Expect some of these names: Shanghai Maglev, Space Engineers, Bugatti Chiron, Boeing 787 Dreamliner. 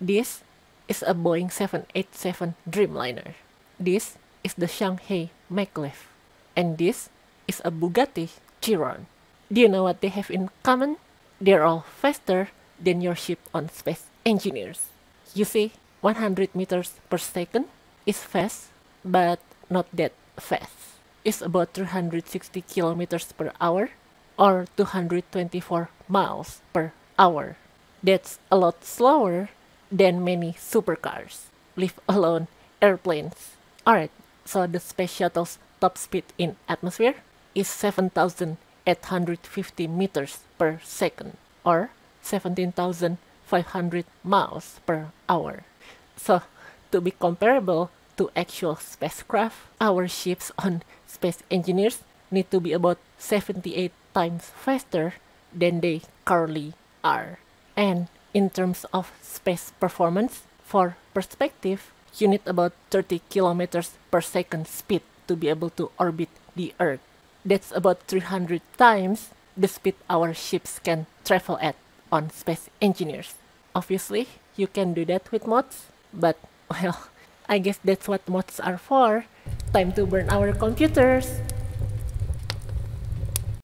This is a Boeing 787 Dreamliner. This is the Shanghai Maglev. And this is a Bugatti Chiron. Do you know what they have in common? They're all faster than your ship on Space Engineers. You see, 100 meters per second is fast, but not that fast. It's about 360 kilometers per hour or 224 miles per hour. That's a lot slower than many supercars, leave alone airplanes. Alright, so the space shuttle's top speed in atmosphere is 7,850 meters per second or 17,500 miles per hour. So, to be comparable to actual spacecraft, our ships on Space Engineers need to be about 78 times faster than they currently are. And in terms of space performance, for perspective, you need about 30 kilometers per second speed to be able to orbit the Earth. That's about 300 times the speed our ships can travel at on Space Engineers. Obviously, you can do that with mods, but well, I guess that's what mods are for. Time to burn our computers!